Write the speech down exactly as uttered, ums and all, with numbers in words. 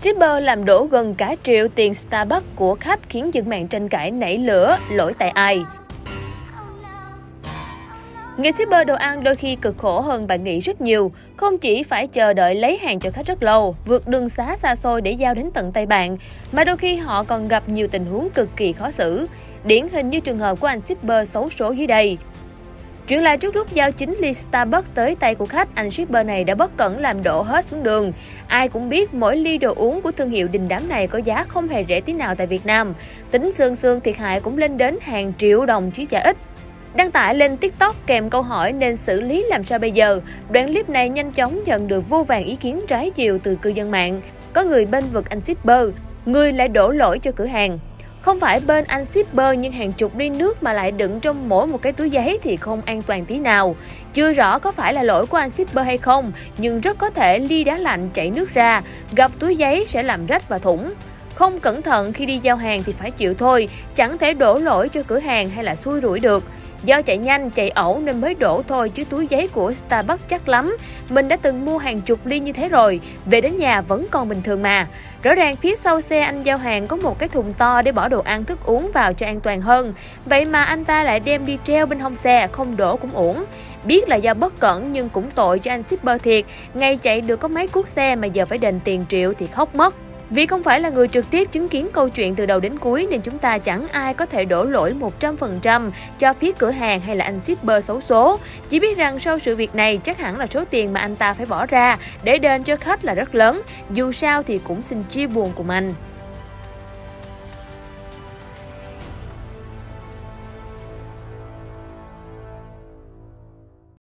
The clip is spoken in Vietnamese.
Shipper làm đổ gần cả triệu tiền Starbucks của khách khiến dân mạng tranh cãi nảy lửa, lỗi tại ai? Nghề shipper đồ ăn đôi khi cực khổ hơn bạn nghĩ rất nhiều. Không chỉ phải chờ đợi lấy hàng cho khách rất lâu, vượt đường xá xa xôi để giao đến tận tay bạn, mà đôi khi họ còn gặp nhiều tình huống cực kỳ khó xử. Điển hình như trường hợp của anh shipper xấu số dưới đây. Chuyện là trước lúc giao chính ly Starbucks tới tay của khách, anh shipper này đã bất cẩn làm đổ hết xuống đường. Ai cũng biết mỗi ly đồ uống của thương hiệu đình đám này có giá không hề rẻ tí nào tại Việt Nam. Tính xương xương thiệt hại cũng lên đến hàng triệu đồng chứ chả ít. Đăng tải lên TikTok kèm câu hỏi nên xử lý làm sao bây giờ, đoạn clip này nhanh chóng nhận được vô vàn ý kiến trái chiều từ cư dân mạng. Có người bênh vực anh shipper, người lại đổ lỗi cho cửa hàng. Không phải bên anh shipper nhưng hàng chục ly nước mà lại đựng trong mỗi một cái túi giấy thì không an toàn tí nào. Chưa rõ có phải là lỗi của anh shipper hay không, nhưng rất có thể ly đá lạnh chảy nước ra, gặp túi giấy sẽ làm rách và thủng. Không cẩn thận khi đi giao hàng thì phải chịu thôi, chẳng thể đổ lỗi cho cửa hàng hay là xui rủi được. Do chạy nhanh, chạy ẩu nên mới đổ thôi chứ túi giấy của Starbucks chắc lắm. Mình đã từng mua hàng chục ly như thế rồi, về đến nhà vẫn còn bình thường mà. Rõ ràng phía sau xe anh giao hàng có một cái thùng to để bỏ đồ ăn thức uống vào cho an toàn hơn. Vậy mà anh ta lại đem đi treo bên hông xe, không đổ cũng uổng. Biết là do bất cẩn nhưng cũng tội cho anh shipper thiệt. Ngày chạy được có mấy cuốc xe mà giờ phải đền tiền triệu thì khóc mất. Vì không phải là người trực tiếp chứng kiến câu chuyện từ đầu đến cuối nên chúng ta chẳng ai có thể đổ lỗi một trăm phần trăm cho phía cửa hàng hay là anh shipper xấu số. Chỉ biết rằng sau sự việc này chắc hẳn là số tiền mà anh ta phải bỏ ra để đền cho khách là rất lớn, dù sao thì cũng xin chia buồn cùng anh.